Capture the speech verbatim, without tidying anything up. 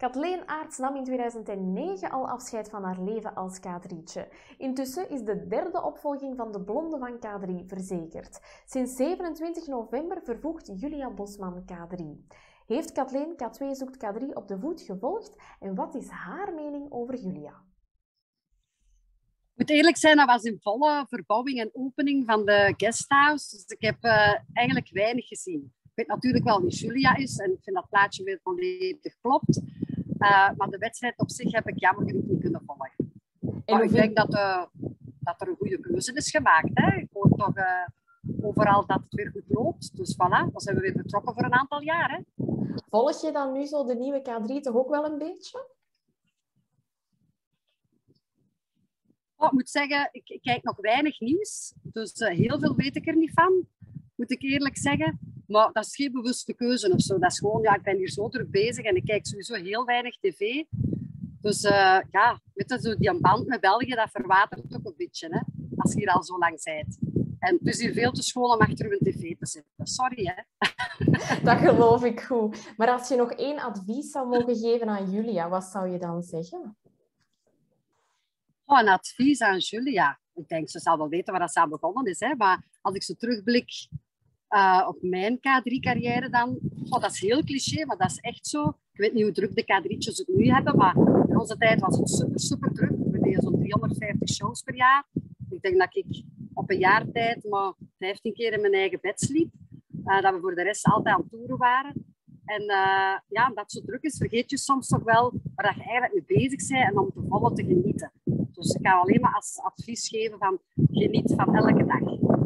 Kathleen Aerts nam in tweeduizend negen al afscheid van haar leven als K drie'tje. Intussen is de derde opvolging van de blonde van K drie verzekerd. Sinds zevenentwintig november vervoegt Julia Bosman K drie. Heeft Kathleen K twee zoekt K drie op de voet gevolgd en wat is haar mening over Julia? Ik moet eerlijk zijn, dat was in volle verbouwing en opening van de guesthouse. Dus ik heb uh, eigenlijk weinig gezien. Ik weet natuurlijk wel wie Julia is en ik vind dat plaatje weer volledig klopt. Uh, maar de wedstrijd op zich heb ik jammer genoeg niet kunnen volgen. En maar ik denk dat, uh, dat er een goede keuze is gemaakt. Hè? Ik hoor toch uh, overal dat het weer goed loopt. Dus voilà, dan zijn we weer betrokken voor een aantal jaar. Hè? Volg je dan nu zo de nieuwe K drie toch ook wel een beetje? Oh, ik moet zeggen, ik kijk nog weinig nieuws, dus uh, heel veel weet ik er niet van, moet ik eerlijk zeggen. Maar dat is geen bewuste keuze of zo. Dat is gewoon, ja, ik ben hier zo druk bezig en ik kijk sowieso heel weinig tv. Dus uh, ja, weet je, zo die band met België, dat verwatert ook een beetje, hè, als je hier al zo lang bent. En het is hier veel te school om achter hun tv te zitten. Sorry, hè. Dat geloof ik goed. Maar als je nog één advies zou mogen geven aan Julia, wat zou je dan zeggen? Oh, een advies aan Julia. Ik denk, ze zal wel weten waar ze aan begonnen is. Hè? Maar als ik zo terugblik uh, op mijn K drie carrière dan... Oh, dat is heel cliché, maar dat is echt zo. Ik weet niet hoe druk de K drie'tjes het nu hebben, maar in onze tijd was het super, super druk. We deden zo'n driehonderdvijftig shows per jaar. Ik denk dat ik op een jaar tijd maar vijftien keer in mijn eigen bed sliep. Uh, dat we voor de rest altijd aan toeren waren. En uh, ja, omdat het zo druk is, vergeet je soms toch wel waar je eigenlijk mee bezig bent en om te volle te genieten. Dus ik kan alleen maar als advies geven van geniet van elke dag.